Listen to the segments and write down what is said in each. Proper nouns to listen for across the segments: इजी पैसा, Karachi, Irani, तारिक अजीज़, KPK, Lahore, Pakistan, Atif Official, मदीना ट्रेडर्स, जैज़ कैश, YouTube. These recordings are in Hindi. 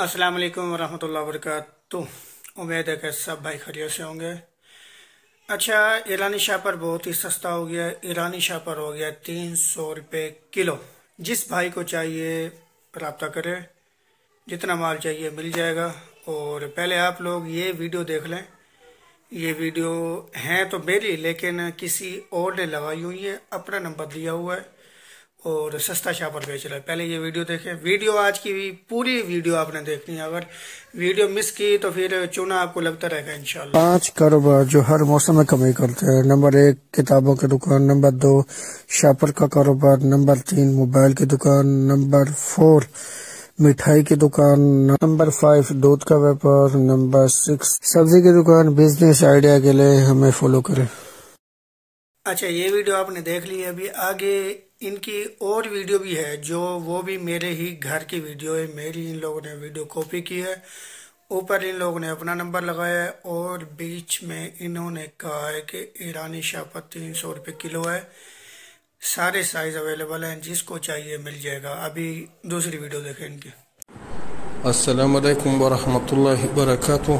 अस्सलाम वालेकुम वरहमतुल्लाहि वबरकातुहू। उम्मीद है कि सब भाई खैरियत से होंगे। अच्छा, ईरानी शापर बहुत ही सस्ता हो गया। ईरानी शापर हो गया 300 रुपये किलो। जिस भाई को चाहिए रब्ता करें, जितना माल चाहिए मिल जाएगा। और पहले आप लोग ये वीडियो देख लें। ये वीडियो हैं तो मेरी, लेकिन किसी और ने लगाई हुई है, अपना नंबर दिया हुआ है और सस्ता शापर बेच रहा है। पहले ये वीडियो देखें। वीडियो आज की भी पूरी वीडियो आपने देखनी है। अगर वीडियो मिस की तो फिर चूना आपको लगता रहेगा इंशाल्लाह। 5 कारोबार जो हर मौसम में कमाई करते हैं। नंबर 1 किताबों की दुकान, नंबर 2 शापर का कारोबार, नंबर 3 मोबाइल की दुकान, नंबर 4 मिठाई की दुकान, नंबर 5 दूध का व्यापार, नंबर 6 सब्जी की दुकान। बिजनेस आइडिया के लिए हमें फॉलो करें। अच्छा, ये वीडियो आपने देख ली है। अभी आगे इनकी और वीडियो भी है, जो वो भी मेरे ही घर की वीडियो है। मेरी इन लोगों ने वीडियो कॉपी की है, ऊपर इन लोगों ने अपना नंबर लगाया है और बीच में इन्होंने कहा है कि ईरानी शापर 300 रुपये किलो है, सारे साइज अवेलेबल हैं, जिसको चाहिए मिल जाएगा। अभी दूसरी वीडियो देखें इनकी। अस्सलाम वालेकुम वरहमतुल्लाहि वबरकातुहू।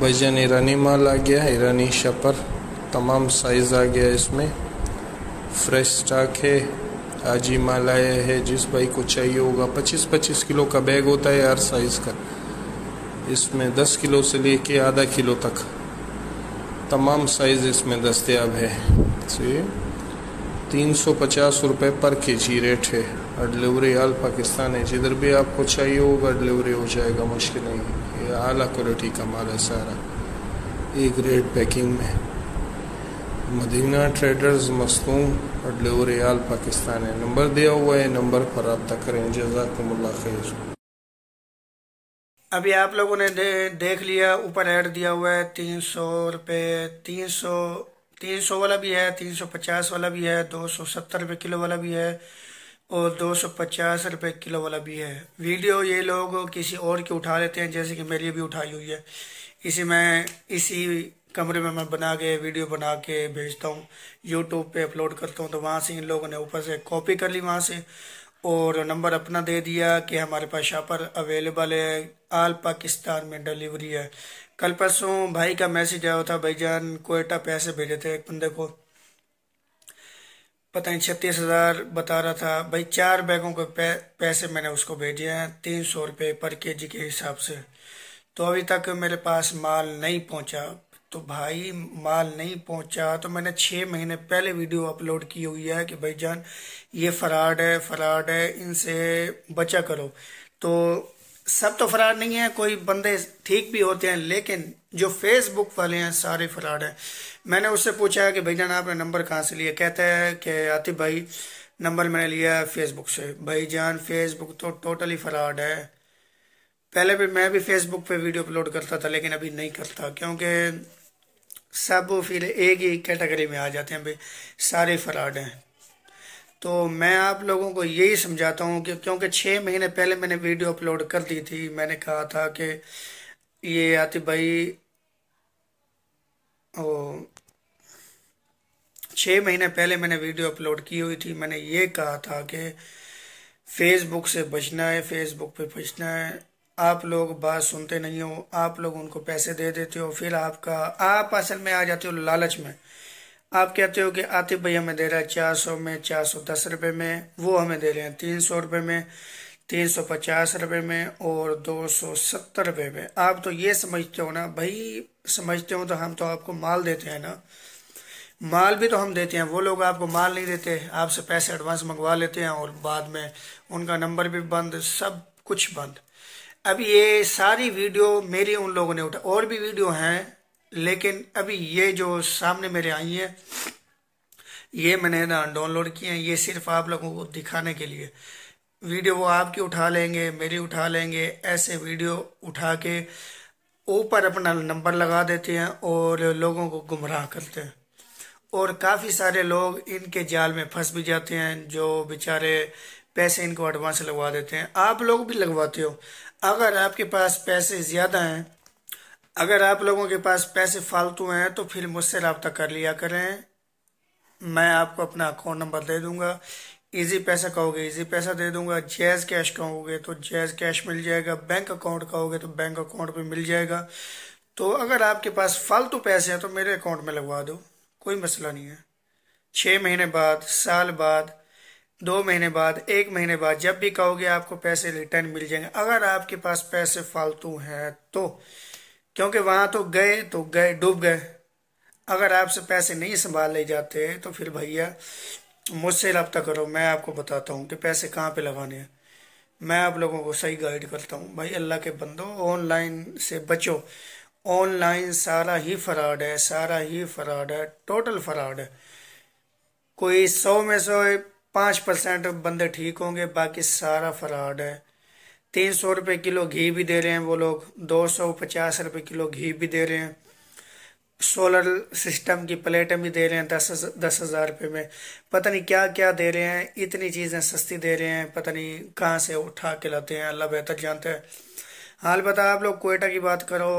भाईजान ईरानी माल आ गया, ईरानी शापर तमाम साइज़ आ गया। इसमें फ्रेश स्टॉक है, आज ही माल आया है। जिस भाई को चाहिए होगा, 25-25 किलो का बैग होता है हर साइज़ का। इसमें 10 किलो से लेके आधा किलो तक तमाम साइज़ इसमें दस्तियाब है। ये 350 रुपये पर केजी रेट है। डिलीवरी आल पाकिस्तान है, जिधर भी आपको चाहिए होगा डिलीवरी हो जाएगा, मुश्किल नहीं है। ये आला क्वालिटी का माल है, सारा एक रेट पैकिंग में। मदीना ट्रेडर्स मस्तूम, डिलीवरी आल पाकिस्तान है। नंबर दिया हुआ है, नंबर पर रब्ता करें। जज़ाकुमुल्लाह खैर। अभी आप लोगों ने देख लिया, ऊपर ऐड दिया हुआ है 300 रुपये, 300 वाला भी है, 350 वाला भी है, 270 रुपये किलो वाला भी है और 250 रुपये किलो वाला भी है। वीडियो ये लोग किसी और की उठा लेते हैं, जैसे कि मेरी भी उठाई हुई है। इसी कमरे में मैं बना के वीडियो बना के भेजता हूँ, यूट्यूब पे अपलोड करता हूँ, तो वहाँ से इन लोगों ने ऊपर से कॉपी कर ली वहाँ से और नंबर अपना दे दिया कि हमारे पास शापर अवेलेबल है, आल पाकिस्तान में डिलीवरी है। कल परसों भाई का मैसेज आया था, भाईजान कोयटा पैसे भेजे थे एक बंदे को, पता नहीं 36,000 बता रहा था। भाई 4 बैगों के पैसे मैंने उसको भेजे हैं 300 रुपये पर केजी के हिसाब से। तो अभी तक मेरे पास माल नहीं पहुँचा। तो भाई माल नहीं पहुंचा तो मैंने 6 महीने पहले वीडियो अपलोड की हुई है कि भाईजान ये फ्रॉड है, फ्रॉड है, इनसे बचा करो। तो सब तो फ्रॉड नहीं है, कोई बंदे ठीक भी होते हैं, लेकिन जो फेसबुक वाले हैं सारे फ्रॉड हैं। मैंने उससे पूछा है कि भाईजान आपने नंबर कहाँ से लिया? कहता है कि आतिफ भाई नंबर मैंने लिया फेसबुक से। भाईजान फेसबुक तो टोटली फ्रॉड है। पहले भी मैं भी फेसबुक पे वीडियो अपलोड करता था, लेकिन अभी नहीं करता, क्योंकि सब फिर एक ही कैटेगरी में आ जाते हैं, भाई सारे फ्रॉड हैं। तो मैं आप लोगों को यही समझाता हूँ कि क्योंकि 6 महीने पहले मैंने वीडियो अपलोड कर दी थी। मैंने कहा था कि ये आतिफ भाई 6 महीने पहले मैंने वीडियो अपलोड की हुई थी। मैंने ये कहा था कि फेसबुक से बचना है, फेसबुक पे बचना है। आप लोग बात सुनते नहीं हो, आप लोग उनको पैसे दे देते हो, फिर आप असल में आ जाते हो लालच में। आप कहते हो कि आतिफ भाई हमें दे रहा है 400 में, 410 रुपये में, वो हमें दे रहे हैं 300 रुपये में, 350 रुपये में और 270 रुपये में। आप तो ये समझते हो ना भाई, समझते हो तो हम तो आपको माल देते हैं ना, माल भी तो हम देते हैं। वो लोग आपको माल नहीं देते, आपसे पैसे एडवांस मंगवा लेते हैं और बाद में उनका नंबर भी बंद, सब कुछ बंद। अभी ये सारी वीडियो मेरी उन लोगों ने उठा, और भी वीडियो हैं, लेकिन अभी ये जो सामने मेरे आई है ये मैंने ना डाउनलोड किए हैं, ये सिर्फ आप लोगों को दिखाने के लिए। वीडियो वो आपकी उठा लेंगे, मेरी उठा लेंगे, ऐसे वीडियो उठा के ऊपर अपना नंबर लगा देते हैं और लोगों को गुमराह करते हैं। और काफ़ी सारे लोग इनके जाल में फंस भी जाते हैं, जो बेचारे पैसे इनको एडवांस लगवा देते हैं। आप लोग भी लगवाते हो। अगर आपके पास पैसे ज़्यादा हैं, अगर आप लोगों के पास पैसे फालतू हैं, तो फिर मुझसे रब्ता कर लिया करें। मैं आपको अपना अकाउंट नंबर दे दूंगा, इजी पैसा कहोगे इजी पैसा दे दूंगा, जैज़ कैश कहोगे तो जैज़ कैश मिल जाएगा, बैंक अकाउंट कहोगे तो बैंक अकाउंट भी मिल जाएगा। तो अगर आपके पास फालतू पैसे हैं तो मेरे अकाउंट में लगवा दो, कोई मसला नहीं है। 6 महीने बाद, साल बाद, 2 महीने बाद, 1 महीने बाद जब भी कहोगे आपको पैसे रिटर्न मिल जाएंगे, अगर आपके पास पैसे फालतू हैं तो। क्योंकि वहाँ तो गए डूब गए। अगर आपसे पैसे नहीं संभाल ले जाते तो फिर भैया मुझसे रब्ता करो, मैं आपको बताता हूँ कि पैसे कहाँ पे लगाने हैं, मैं आप लोगों को सही गाइड करता हूँ। भाई अल्लाह के बंदो, ऑनलाइन से बचो, ऑनलाइन सारा ही फ्रॉड है, सारा ही फ्रॉड है, टोटल फ्रॉड है। कोई 100 में 100 5% बंदे ठीक होंगे, बाकी सारा फ्रॉड है। 300 रुपये किलो घी भी दे रहे हैं वो लोग, 250 रुपये किलो घी भी दे रहे हैं, सोलर सिस्टम की प्लेटें भी दे रहे हैं 10,000 रुपये में, पता नहीं क्या क्या दे रहे हैं। इतनी चीज़ें सस्ती दे रहे हैं, पता नहीं कहाँ से उठा के लाते हैं, अल्लाह बेहतर जानते हैं। हाल बता, आप लोग कोयटा की बात करो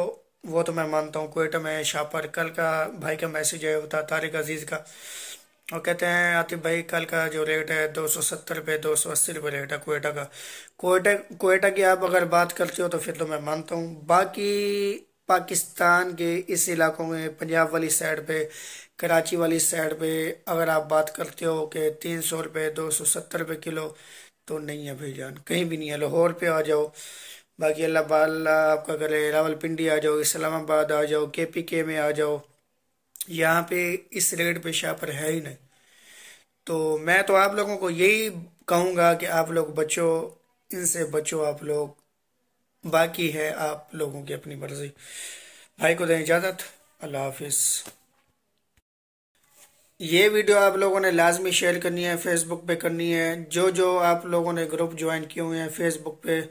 वो तो मैं मानता हूँ, कोयटा में शापर कल का भाई का मैसेज आया होता तारिक अजीज़ का, और कहते हैं आतिफ भाई कल का जो रेट है 270 रुपये 280 रुपये रेट है कोयटा का। कोयटा की आप अगर बात करते हो तो फिर तो मैं मानता हूँ। बाकी पाकिस्तान के इस इलाकों में, पंजाब वाली साइड पे, कराची वाली साइड पे अगर आप बात करते हो कि 300 रुपये 270 रुपये किलो, तो नहीं है भाई जान, कहीं भी नहीं है। लाहौर पे आ जाओ, बाकी अल्लाह बाला आपका करे, रावलपिंडी आ जाओ, इस्लामाबाद आ जाओ, KPK में आ जाओ, यहाँ पे इस रेट पे शापर है ही नहीं। तो मैं तो आप लोगों को यही कहूँगा कि आप लोग बचो, इनसे बचो आप लोग, बाकी है आप लोगों की अपनी मर्जी। भाई को दें इजाज़त, अल्लाह हाफिज़। ये वीडियो आप लोगों ने लाजमी शेयर करनी है, फेसबुक पे करनी है, जो जो आप लोगों ने ग्रुप ज्वाइन किए हुए हैं फेसबुक पे,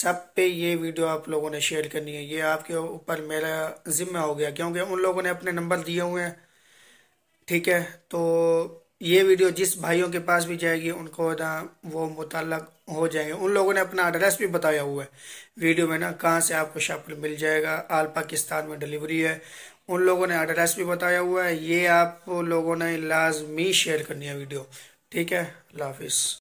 सब पे ये वीडियो आप लोगों ने शेयर करनी है। ये आपके ऊपर मेरा जिम्मा हो गया क्योंकि उन लोगों ने अपने नंबर दिए हुए हैं, ठीक है। तो ये वीडियो जिस भाइयों के पास भी जाएगी उनको वो मुतल्लक हो जाएंगे। उन लोगों ने अपना एड्रेस भी बताया हुआ है वीडियो में ना, कहाँ से आपको शापर मिल जाएगा, आल पाकिस्तान में डिलीवरी है, उन लोगों ने एड्रेस भी बताया हुआ है। ये आप लोगों ने लाजमी शेयर करनी है वीडियो, ठीक है। अल्लाह हाफिज़।